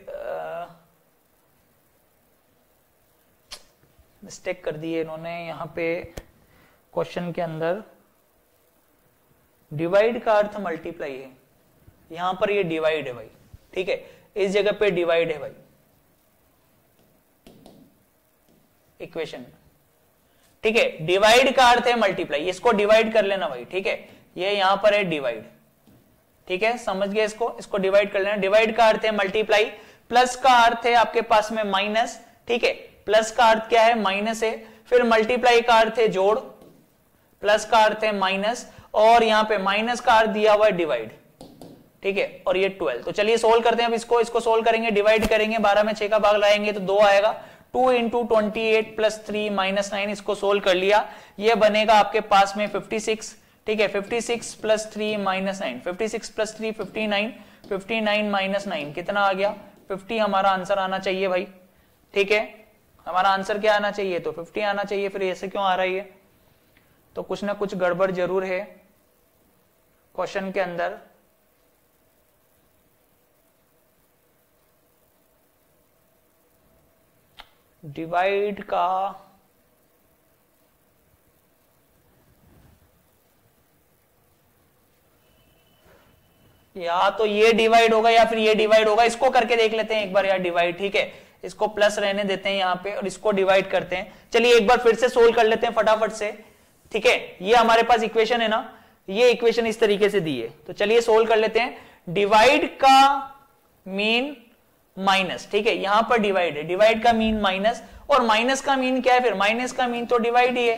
मिस्टेक कर दी है इन्होंने यहां पे क्वेश्चन के अंदर, डिवाइड का अर्थ मल्टीप्लाई है, यहां पर ये डिवाइड है भाई, ठीक है, इस जगह पे डिवाइड है भाई इक्वेशन, ठीक है। डिवाइड का अर्थ है मल्टीप्लाई, इसको डिवाइड कर लेना भाई, ठीक है, ये यहां पर है डिवाइड, ठीक है, समझ गए इसको, इसको डिवाइड कर लेना। डिवाइड का अर्थ है मल्टीप्लाई, प्लस का अर्थ है आपके पास में माइनस, ठीक है, प्लस का अर्थ क्या है माइनस है, फिर मल्टीप्लाई का अर्थ है जोड़, प्लस का अर्थ है माइनस, और यहां पे माइनस का अर्थ दिया हुआ है डिवाइड, ठीक है, और ये ट्वेल्व। तो चलिए सोल्व करते हैं अब इसको, इसको सोल्व करेंगे, डिवाइड करेंगे, बारह में छह का भाग लाएंगे तो दो आएगा, two into twenty eight plus three minus nine, इसको सोल्व कर लिया, ये बनेगा आपके पास में फिफ्टी सिक्स, ठीक है, fifty six plus three minus nine, fifty six plus three fifty nine, fifty nine minus nine कितना आ गया फिफ्टी, हमारा आंसर आना चाहिए भाई, ठीक है, हमारा आंसर क्या आना चाहिए, तो फिफ्टी आना चाहिए, फिर ऐसे क्यों आ रहा है ये, तो कुछ ना कुछ गड़बड़ जरूर है क्वेश्चन के अंदर। डिवाइड का या तो ये डिवाइड होगा या फिर ये डिवाइड होगा, इसको करके देख लेते हैं एक बार यार डिवाइड, ठीक है, इसको प्लस रहने देते हैं यहां पे और इसको डिवाइड करते हैं। चलिए एक बार फिर से सोल्व कर लेते हैं फटाफट से, ठीक है, ये हमारे पास इक्वेशन है ना, ये इक्वेशन इस तरीके से दी है, तो चलिए सोल्व कर लेते हैं। डिवाइड का मीन माइनस, ठीक है, यहां पर डिवाइड है, डिवाइड का मीन माइनस, और माइनस का मीन क्या है, फिर माइनस का मीन तो डिवाइड ही है,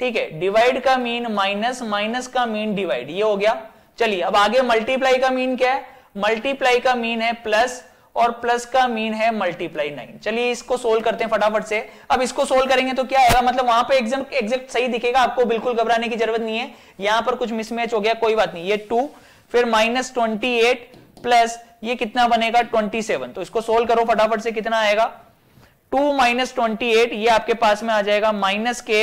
ठीक है, डिवाइड का मीन माइनस, माइनस का मीन डिवाइड, ये हो गया। चलिए अब आगे मल्टीप्लाई का मीन क्या है, मल्टीप्लाई का मीन है प्लस, और प्लस का मीन है मल्टीप्लाई नाइन। चलिए इसको सोल्व करते हैं फटाफट से। अब इसको सोल्व करेंगे तो क्या आएगा, मतलब वहां पे एग्जैक्ट एग्जैक्ट सही दिखेगा, आपको बिल्कुल घबराने की जरूरत नहीं है, यहां पर कुछ मिसमैच हो गया कोई बात नहीं, ये टू फिर माइनस ट्वेंटी एट प्लस ये कितना बनेगा ट्वेंटी सेवन, तो इसको सोल्व करो फटाफट से, कितना आएगा टू माइनस ट्वेंटी एट, ये आपके पास में आ जाएगा माइनस के,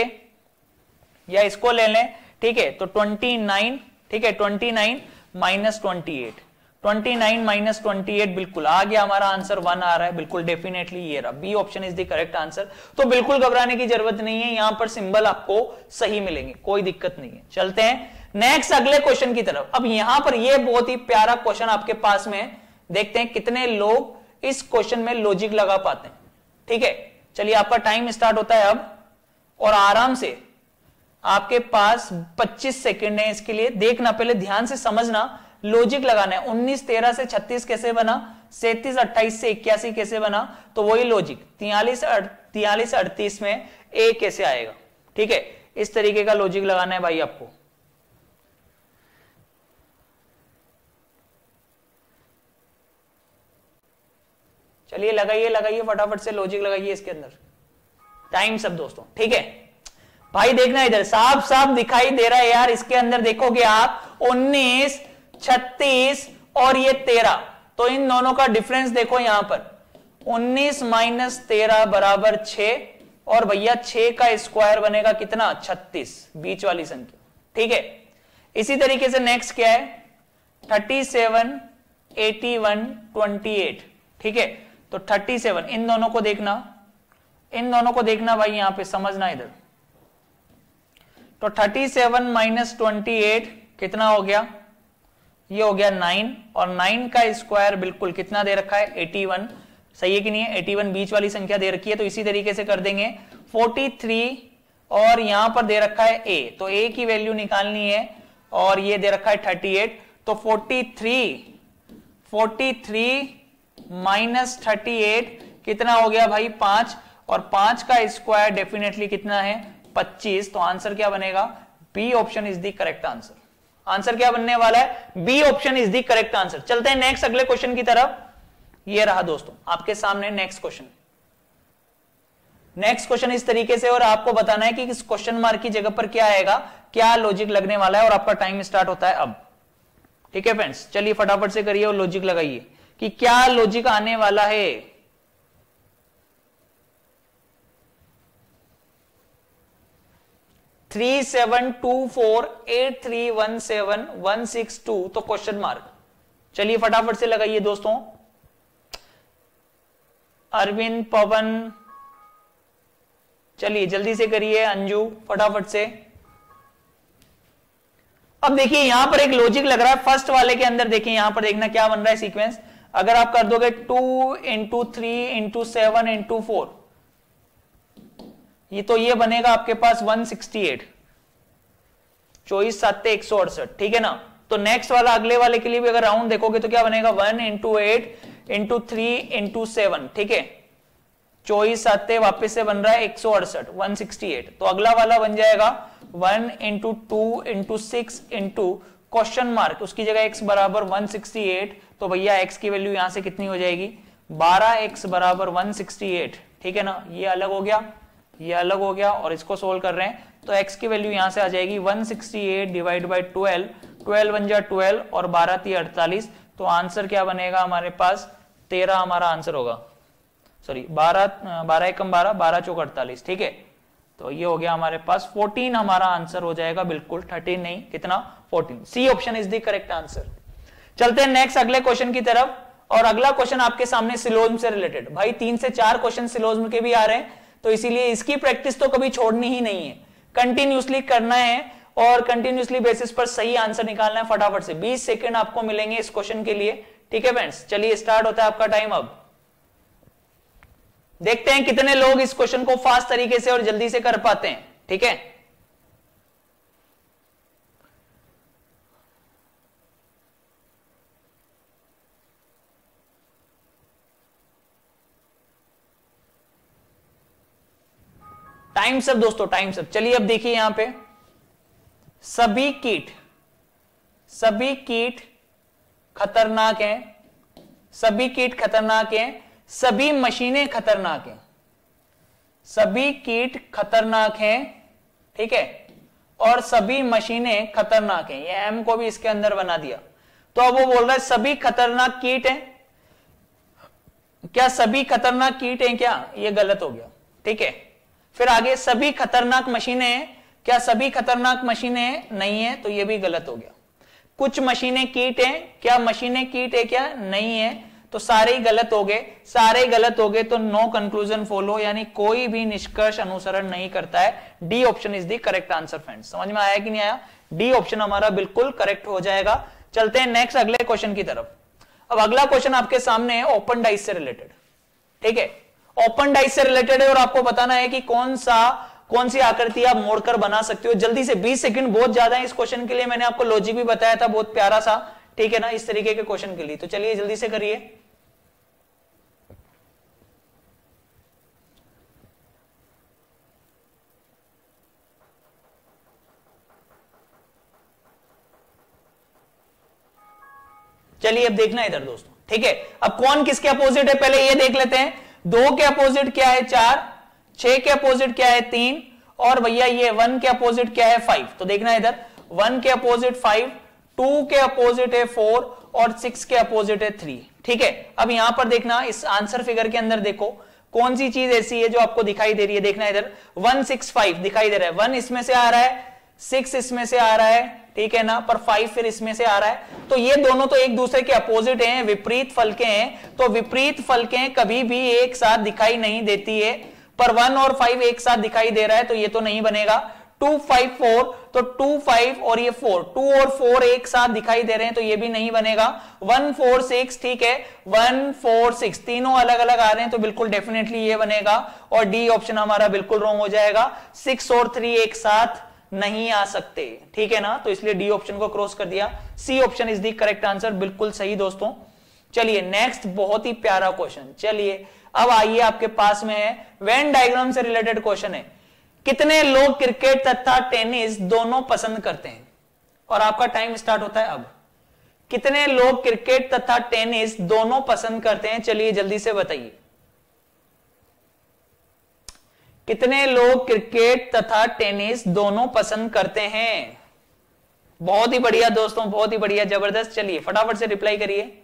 या इसको ले लें, ठीक है, तो ट्वेंटी नाइन, ठीक है, twenty nine minus twenty eight, twenty nine minus twenty eight, बिल्कुल आ गया हमारा आंसर वन आ रहा है, बिल्कुल डेफिनेटली ये रहा, B option is the correct answer. तो बिल्कुल घबराने की जरूरत नहीं है, यहां पर सिंबल आपको सही मिलेंगे, कोई दिक्कत नहीं है। चलते हैं नेक्स्ट अगले क्वेश्चन की तरफ। अब यहां पर ये बहुत ही प्यारा क्वेश्चन आपके पास में है, देखते हैं कितने लोग इस क्वेश्चन में लॉजिक लगा पाते हैं, ठीक है। चलिए आपका टाइम स्टार्ट होता है अब, और आराम से आपके पास पच्चीस सेकंड है इसके लिए, देखना पहले ध्यान से समझना, लॉजिक लगाना है। उन्नीस तेरह से छत्तीस कैसे बना, सैंतीस अट्ठाईस से इक्यासी कैसे बना, तो वही लॉजिक तियालीस तियालीस अड़तीस में ए कैसे आएगा, ठीक है, इस तरीके का लॉजिक लगाना है भाई आपको। चलिए लगाइए लगाइए फटाफट से लॉजिक लगाइए इसके अंदर, टाइम सब दोस्तों, ठीक है भाई, देखना इधर साफ साफ दिखाई दे रहा है यार, इसके अंदर देखोगे आप उन्नीस छत्तीस और ये तेरह, तो इन दोनों का डिफरेंस देखो यहां पर, उन्नीस माइनस तेरह बराबर छ, और भैया छ का स्क्वायर बनेगा कितना छत्तीस, बीच वाली संख्या, ठीक है। इसी तरीके से नेक्स्ट क्या है, thirty seven eighty one twenty eight, ठीक है, तो सैंतीस इन दोनों को देखना इन दोनों को देखना भाई, यहां पे समझना इधर। तो सैंतीस माइनस अट्ठाईस कितना हो गया, ये हो गया नौ, और नौ का स्क्वायर बिल्कुल कितना दे रखा है इक्यासी, सही है कि नहीं है, इक्यासी बीच वाली संख्या दे रखी है, तो इसी तरीके से कर देंगे तैंतालीस, और यहां पर दे रखा है a, तो a की वैल्यू निकालनी है, और ये दे रखा है अड़तीस, तो तैंतालीस तैंतालीस माइनस अड़तीस कितना हो गया भाई पांच, और पांच का स्क्वायर डेफिनेटली कितना है पच्चीस, तो आंसर क्या बनेगा, B option is the correct answer. Answer क्या बनने वाला है, B option is the correct answer. चलते हैं नेक्स्ट अगले क्वेश्चन की तरफ। ये रहा दोस्तों आपके सामने नेक्स्ट क्वेश्चन। नेक्स्ट क्वेश्चन इस तरीके से, और आपको बताना है कि इस क्वेश्चन मार्क की जगह पर क्या आएगा, क्या लॉजिक लगने वाला है, और आपका टाइम स्टार्ट होता है अब। ठीक है फ्रेंड्स, चलिए फटाफट से करिए और लॉजिक लगाइए कि क्या लॉजिक आने वाला है। Three seven two four eight three one seven one six two, तो क्वेश्चन मार्क, चलिए फटाफट से लगाइए दोस्तों। अरविंद, पवन, चलिए जल्दी से करिए, अंजू फटाफट से। अब देखिए यहां पर एक लॉजिक लग रहा है फर्स्ट वाले के अंदर। देखिए यहां पर देखना क्या बन रहा है सीक्वेंस, अगर आप कर दोगे two into three into seven into four, ये तो ये बनेगा आपके पास एक सौ अड़सठ, चौबीस सात एक सौ अड़सठ ठीक है ना। तो नेक्स्ट वाला अगले वाले के लिए भी अगर राउंड देखोगे तो क्या बनेगा, one into eight into three into seven, ठीक है, चौबीस सात वापस से बन रहा है एक सौ अड़सठ एक सौ अड़सठ, तो अगला वाला बन जाएगा one into two into six into question mark, उसकी जगह x बराबर एक सौ अड़सठ, तो भैया x की वैल्यू यहां से कितनी हो जाएगी बारह एक्स बराबर एक सौ अड़सठ, ठीक है ना। ये अलग हो गया, ये अलग हो गया, और इसको सोल्व कर रहे हैं, तो x की वैल्यू यहां से आ जाएगी एक सौ अड़सठ डिवाइड बाय बारह, बारह बन जा बारह और बारह ती अड़तालीस, तो आंसर क्या बनेगा हमारे पास तेरह, हमारा आंसर होगा, सॉरी बारह, बारह एकम बारह, बारह चौक अड़तालीस, ठीक है, तो ये हो गया हमारे पास चौदह, हमारा आंसर हो जाएगा बिल्कुल तेरह नहीं कितना चौदह, C option is the correct answer. चलते हैं नेक्स्ट अगले क्वेश्चन की तरफ, और अगला क्वेश्चन आपके सामने सिलोज्म से रिलेटेड। भाई तीन से चार क्वेश्चन सिलोज्म के भी आ रहे हैं, तो इसीलिए इसकी प्रैक्टिस तो कभी छोड़नी ही नहीं है, कंटिन्यूसली करना है और कंटिन्यूसली बेसिस पर सही आंसर निकालना है। फटाफट से बीस सेकंड आपको मिलेंगे इस क्वेश्चन के लिए, ठीक है फ्रेंड्स, चलिए स्टार्ट होता है आपका टाइम अब। देखते हैं कितने लोग इस क्वेश्चन को फास्ट तरीके से और जल्दी से कर पाते हैं, ठीक है। टाइम सब दोस्तों, टाइम सब। चलिए अब देखिए यहां पे, सभी कीट सभी कीट खतरनाक हैं, सभी कीट खतरनाक हैं, सभी मशीनें खतरनाक हैं, सभी कीट खतरनाक हैं, ठीक है, और सभी मशीनें खतरनाक हैं, ये एम को भी इसके अंदर बना दिया। तो अब वो बोल रहा है सभी खतरनाक कीट हैं, क्या सभी खतरनाक कीट हैं क्या, ये गलत हो गया, ठीक है। फिर आगे सभी खतरनाक मशीनें हैं, क्या सभी खतरनाक मशीनें हैं, नहीं है, तो ये भी गलत हो गया। कुछ मशीनें कीट हैं, क्या मशीनें कीट है क्या, नहीं है, तो सारे ही गलत हो गए, सारे गलत हो गए, तो नो कंक्लूजन फॉलो, यानी कोई भी निष्कर्ष अनुसरण नहीं करता है। D option is the correct answer friends, समझ में आया कि नहीं आया, डी ऑप्शन हमारा बिल्कुल करेक्ट हो जाएगा। चलते हैं नेक्स्ट अगले क्वेश्चन की तरफ। अब अगला क्वेश्चन आपके सामने है ओपन डाइस से रिलेटेड, ठीक है, ओपन डाइस से रिलेटेड है, और आपको बताना है कि कौन सा कौन सी आकृति आप मोड़कर बना सकते हो। जल्दी से बीस सेकंड बहुत ज्यादा है इस क्वेश्चन के लिए, मैंने आपको लॉजिक भी बताया था बहुत प्यारा सा, ठीक है ना, इस तरीके के क्वेश्चन के लिए, तो चलिए जल्दी से करिए। चलिए अब देखना इधर दोस्तों, ठीक है, अब कौन किसके अपोजिट है पहले ये देख लेते हैं। दो के अपोजिट क्या है चार, छह के अपोजिट क्या है तीन, और भैया ये वन के अपोजिट क्या है फाइव, तो देखना इधर वन के अपोजिट फाइव, टू के अपोजिट है फोर, और सिक्स के अपोजिट है थ्री, ठीक है। अब यहां पर देखना इस आंसर फिगर के अंदर देखो कौन सी चीज ऐसी है जो आपको दिखाई दे रही है, देखना इधर वन सिक्स फाइव दिखाई दे रहा है, वन इसमें से आ रहा है, सिक्स इसमें से आ रहा है, ठीक है ना, पर फाइव फिर इसमें से आ रहा है, तो ये दोनों तो एक दूसरे के अपोजिट हैं, विपरीत फलके हैं, तो विपरीत फलके कभी भी एक साथ दिखाई नहीं देती है, पर वन और फाइव एक साथ दिखाई दे रहा है तो ये तो नहीं बनेगा। टू फाइव फोर, तो टू फाइव और ये फोर, टू और फोर एक साथ दिखाई दे रहे हैं तो ये भी नहीं बनेगा। वन फोर सिक्स, ठीक है, वन फोर सिक्स, तीनों अलग अलग आ रहे हैं तो बिल्कुल डेफिनेटली ये बनेगा और डी ऑप्शन हमारा बिल्कुल रॉन्ग हो जाएगा। सिक्स और थ्री एक साथ नहीं आ सकते, ठीक है ना, तो इसलिए डी ऑप्शन को क्रॉस कर दिया। C option is the correct answer, बिल्कुल सही दोस्तों। चलिए नेक्स्ट बहुत ही प्यारा क्वेश्चन, चलिए अब आइए आपके पास में है, वेन डायग्राम से रिलेटेड क्वेश्चन है। कितने लोग क्रिकेट तथा टेनिस दोनों पसंद करते हैं, और आपका टाइम स्टार्ट होता है अब। कितने लोग क्रिकेट तथा टेनिस दोनों पसंद करते हैं, चलिए जल्दी से बताइए। कितने लोग क्रिकेट तथा टेनिस दोनों पसंद करते हैं, बहुत ही बढ़िया दोस्तों, बहुत ही बढ़िया, जबरदस्त। चलिए फटाफट से रिप्लाई करिए।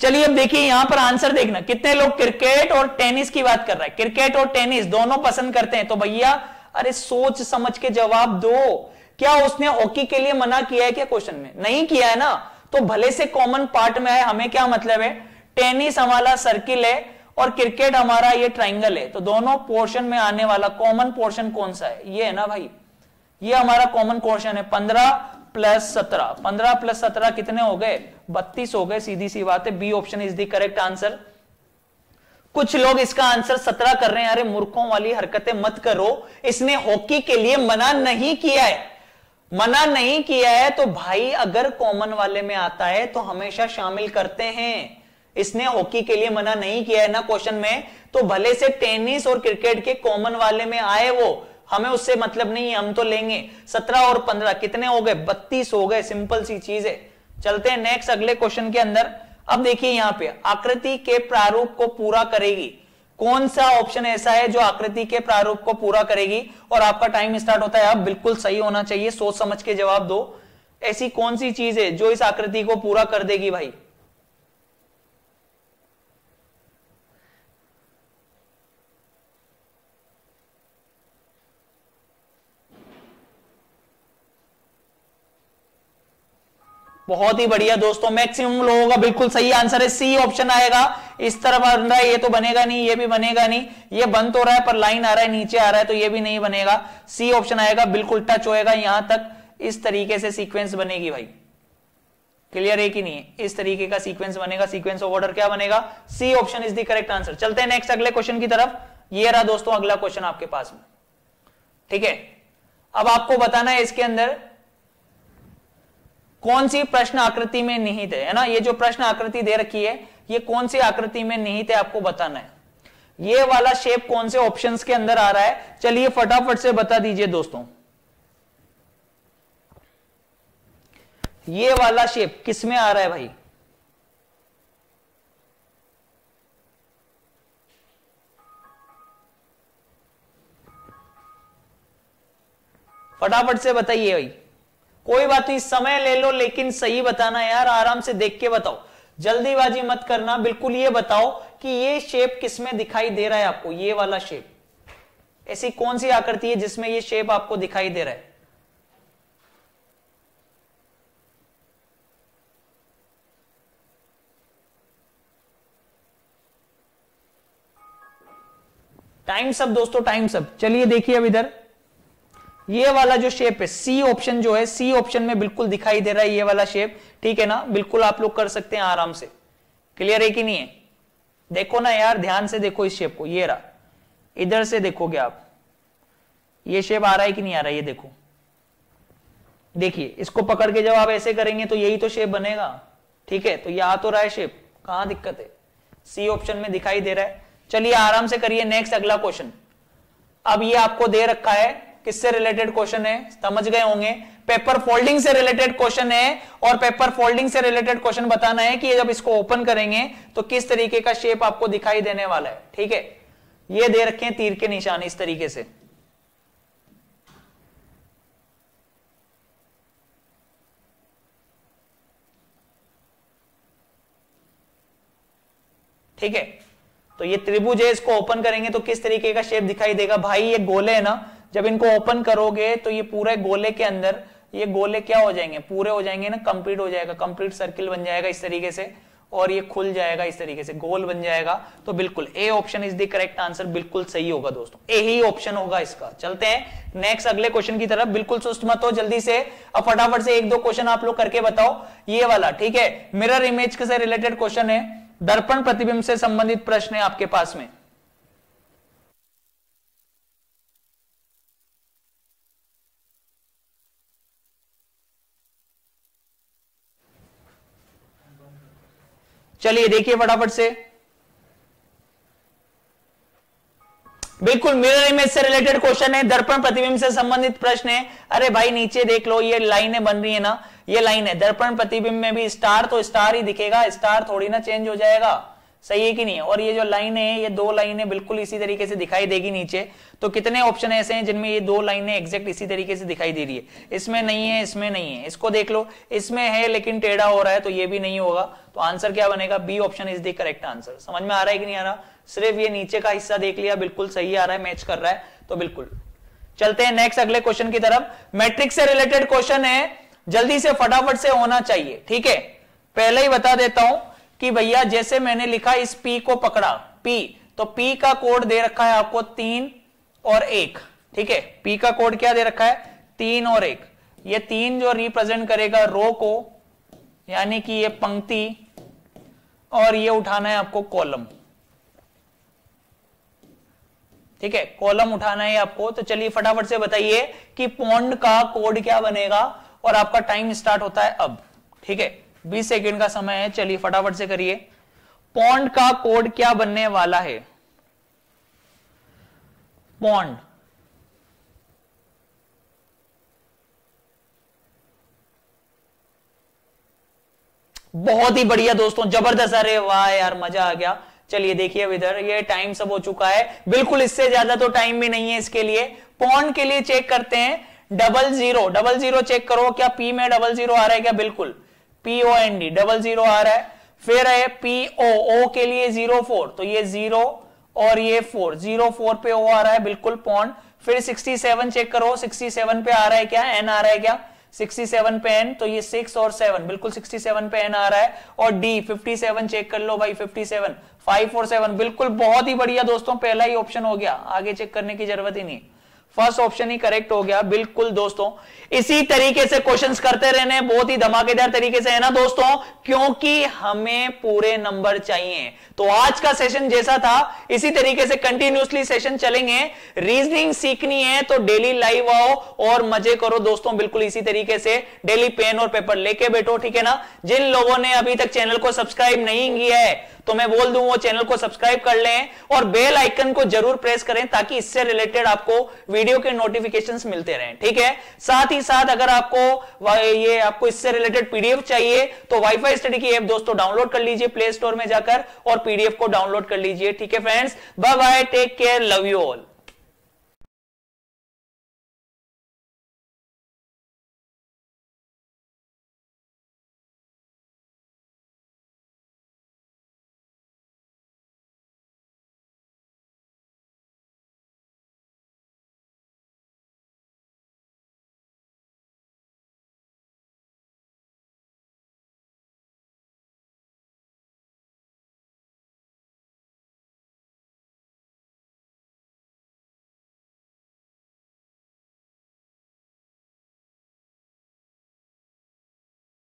चलिए अब देखिए यहां पर आंसर देखना, कितने लोग क्रिकेट और टेनिस की बात कर रहा है, क्रिकेट और टेनिस दोनों पसंद करते हैं, तो भैया अरे सोच समझ के जवाब दो। क्या उसने हॉकी के लिए मना किया है क्या क्वेश्चन में? नहीं किया है ना, तो भले से कॉमन पार्ट में आए, हमें क्या मतलब है। टेनिस हमारा सर्किल है और क्रिकेट हमारा ये ट्राइंगल है, तो दोनों पोर्शन में आने वाला कॉमन पोर्शन कौन सा है, ये है ना भाई, ये हमारा कॉमन पोर्शन है। पंद्रह प्लस सत्रह, पंद्रह प्लस सत्रह कितने हो गए, बत्तीस हो गए, सीधी सी बात है। B option is the correct answer. कुछ लोग इसका आंसर सत्रह कर रहे हैं, अरे मूर्खों वाली हरकतें मत करो, इसने हॉकी के लिए मना नहीं किया है, मना नहीं किया है तो भाई अगर कॉमन वाले में आता है तो हमेशा शामिल करते हैं। इसने हॉकी के लिए मना नहीं किया है ना क्वेश्चन में, तो भले से टेनिस और क्रिकेट के कॉमन वाले में आए, वो हमें उससे मतलब नहीं है, हम तो लेंगे। सत्रह और पंद्रह कितने हो गए, बत्तीस हो गए, सिंपल सी चीज है। चलते हैं नेक्स्ट अगले क्वेश्चन के अंदर। अब देखिए यहां पे आकृति के प्रारूप को पूरा करेगी, कौन सा ऑप्शन ऐसा है जो आकृति के प्रारूप को पूरा करेगी, और आपका टाइम स्टार्ट होता है अब, बिल्कुल सही होना चाहिए, सोच समझ के जवाब दो। ऐसी कौन सी चीज है जो इस आकृति को पूरा कर देगी भाई, बहुत ही बढ़िया दोस्तों, मैक्सिमम लोगों का बिल्कुल सही आंसर है, सी ऑप्शन आएगा। इस तरफ आ रहा है, ये तो बनेगा नहीं, ये भी बनेगा नहीं, ये बंद हो रहा है पर लाइन आ रहा है नीचे आ रहा है तो ये भी नहीं बनेगा, सी ऑप्शन आएगा, बिल्कुल टच होएगा यहां तक, इस तरीके से सीक्वेंस बनेगी भाई। क्लियर है कि नहीं है, इस तरीके का सीक्वेंस बनेगा, सीक्वेंस ऑफ ऑर्डर क्या बनेगा, C option is the correct answer. चलते हैं नेक्स्ट अगले क्वेश्चन की तरफ। ये रहा दोस्तों अगला क्वेश्चन आपके पास में, ठीक है। अब आपको बताना है इसके अंदर कौन सी प्रश्न आकृति में निहित है, है ना, ये जो प्रश्न आकृति दे रखी है ये कौन सी आकृति में निहित है आपको बताना है। ये वाला शेप कौन से ऑप्शंस के अंदर आ रहा है, चलिए फटाफट से बता दीजिए दोस्तों। ये वाला शेप किसमें आ रहा है भाई, फटाफट से बताइए भाई, कोई बात नहीं समय ले लो लेकिन सही बताना यार, आराम से देख के बताओ, जल्दीबाजी मत करना, बिल्कुल ये बताओ कि ये शेप किसमें दिखाई दे रहा है आपको। ये वाला शेप ऐसी कौन सी आकृति है जिसमें ये शेप आपको दिखाई दे रहा है, टाइम्स अप दोस्तों, टाइम्स अप। चलिए देखिए अब इधर ये वाला जो शेप है, सी ऑप्शन जो है, सी ऑप्शन में बिल्कुल दिखाई दे रहा है ये वाला शेप, ठीक है ना, बिल्कुल आप लोग कर सकते हैं आराम से। क्लियर है कि नहीं है, देखो ना यार ध्यान से देखो इस शेप को, ये रहा, इधर से देखोगे आप, ये शेप आ रहा है कि नहीं आ रहा है, ये देखो, देखिए इसको पकड़ के जब आप ऐसे करेंगे तो यही तो शेप बनेगा, ठीक है, तो ये आ तो रहा है शेप, कहां दिक्कत है, सी ऑप्शन में दिखाई दे रहा है। चलिए आराम से करिए नेक्स्ट अगला क्वेश्चन। अब ये आपको दे रखा है, किससे रिलेटेड क्वेश्चन है, समझ गए होंगे, पेपर फोल्डिंग से रिलेटेड क्वेश्चन है, और पेपर फोल्डिंग से रिलेटेड क्वेश्चन बताना है कि जब इसको ओपन करेंगे तो किस तरीके का शेप आपको दिखाई देने वाला है, ठीक है। ये दे रखे हैं तीर के निशान इस तरीके से, ठीक है, तो ये त्रिभुज है, इसको ओपन करेंगे तो किस तरीके का शेप दिखाई देगा भाई? ये गोले है ना, जब इनको ओपन करोगे तो ये पूरे गोले के अंदर ये गोले क्या हो जाएंगे? पूरे हो जाएंगे ना, कंप्लीट हो जाएगा, कंप्लीट सर्किल बन जाएगा इस तरीके से, और ये खुल जाएगा इस तरीके से, गोल बन जाएगा। तो बिल्कुल A option is the correct answer, बिल्कुल सही होगा दोस्तों, ए ही ऑप्शन होगा इसका। चलते हैं नेक्स्ट अगले क्वेश्चन की तरफ, बिल्कुल सुस्त मत हो, जल्दी से अब फटाफट से एक दो क्वेश्चन आप लोग करके बताओ ये वाला, ठीक है? मिरर इमेज से रिलेटेड क्वेश्चन है, दर्पण प्रतिबिंब से संबंधित प्रश्न है आपके पास में। चलिए देखिए फटाफट से, बिल्कुल मिरर इमेज से रिलेटेड क्वेश्चन है, दर्पण प्रतिबिंब से संबंधित प्रश्न है। अरे भाई नीचे देख लो, ये लाइनें बन रही है ना, ये लाइन है, दर्पण प्रतिबिंब में भी स्टार तो स्टार ही दिखेगा, स्टार थोड़ी ना चेंज हो जाएगा, सही है कि नहीं? और ये जो लाइन है, ये दो लाइनें बिल्कुल इसी तरीके से दिखाई देगी नीचे। तो कितने ऑप्शन ऐसे हैं जिनमें ये दो लाइनें एग्जैक्ट इसी तरीके से दिखाई दे रही है? इसमें नहीं है, इसमें नहीं है, इसको देख लो, इसमें है लेकिन टेढ़ा हो रहा है, तो ये भी नहीं होगा। तो आंसर क्या बनेगा? B option is the correct answer. समझ में आ रहा है कि नहीं आ रहा? सिर्फ ये नीचे का हिस्सा देख लिया, बिल्कुल सही आ रहा है, मैच कर रहा है, तो बिल्कुल। चलते हैं नेक्स्ट अगले क्वेश्चन की तरफ, मैट्रिक्स से रिलेटेड क्वेश्चन है, जल्दी से फटाफट से होना चाहिए, ठीक है? पहले ही बता देता हूं कि भैया जैसे मैंने लिखा इस P को पकड़ा, P, तो P का कोड दे रखा है आपको तीन और एक, ठीक है? P का कोड क्या दे रखा है? तीन और एक। ये तीन जो रिप्रेजेंट करेगा रो को, यानी कि ये पंक्ति, और ये उठाना है आपको कॉलम, ठीक है? कॉलम उठाना है आपको। तो चलिए फटाफट से बताइए कि पॉन्ड का कोड क्या बनेगा, और आपका टाइम स्टार्ट होता है अब, ठीक है? बीस सेकंड का समय है, चलिए फटाफट से करिए। पॉन्ड का कोड क्या बनने वाला है? पॉन्ड, बहुत ही बढ़िया दोस्तों, जबरदस्त, अरे वाह यार, मजा आ गया। चलिए देखिए अब इधर, ये टाइम सब हो चुका है, बिल्कुल इससे ज्यादा तो टाइम भी नहीं है इसके लिए। पॉन्ड के लिए चेक करते हैं, double zero double zero check करो, क्या पी में डबल जीरो आ रहा है क्या? बिल्कुल P O N D double zero आ रहा है। फिर है पी ओ, ओ के लिए जीरो फोर, तो ये जीरो और ये फोर, जीरो फोर पे ओ आ रहा है, बिल्कुल पॉन्ड। फिर सड़सठ चेक करो, सड़सठ पे आ रहा है क्या? एन आ रहा है क्या? सड़सठ पे एन, तो ये सिक्स और सेवन, बिल्कुल सड़सठ पे एन आ रहा है। और डी सत्तावन चेक कर लो भाई, सत्तावन, फाइव और सेवन, बिल्कुल, बहुत ही बढ़िया दोस्तों, पहला ही ऑप्शन हो गया, आगे चेक करने की जरूरत ही नहीं, फर्स्ट ऑप्शन ही करेक्ट हो गया, बिल्कुल दोस्तों। इसी तरीके से क्वेश्चंस करते रहने, बहुत ही धमाकेदार तरीके से, है ना दोस्तों, क्योंकि हमें पूरे नंबर चाहिए। तो आज का सेशन जैसा था, इसी तरीके से कंटिन्यूअसली सेशन चलेंगे। रीजनिंग सीखनी है तो डेली लाइव आओ और मजे करो दोस्तों, बिल्कुल इसी तरीके से डेली पेन और पेपर लेके बैठो, ठीक है ना? जिन लोगों ने अभी तक चैनल को सब्सक्राइब नहीं किया है, तो मैं बोल दूं वो चैनल को सब्सक्राइब कर लें और बेल आइकन को जरूर प्रेस करें, ताकि इससे रिलेटेड आपको वीडियो के नोटिफिकेशंस मिलते रहें, ठीक है? साथ ही साथ अगर आपको ये आपको इससे रिलेटेड पीडीएफ चाहिए, तो वाईफाई स्टडी की ऐप दोस्तों डाउनलोड कर लीजिए प्ले स्टोर में जाकर, और पीडीएफ को डाउनलोड कर लीजिए, ठीक है friends? Bye bye, take care, love you all.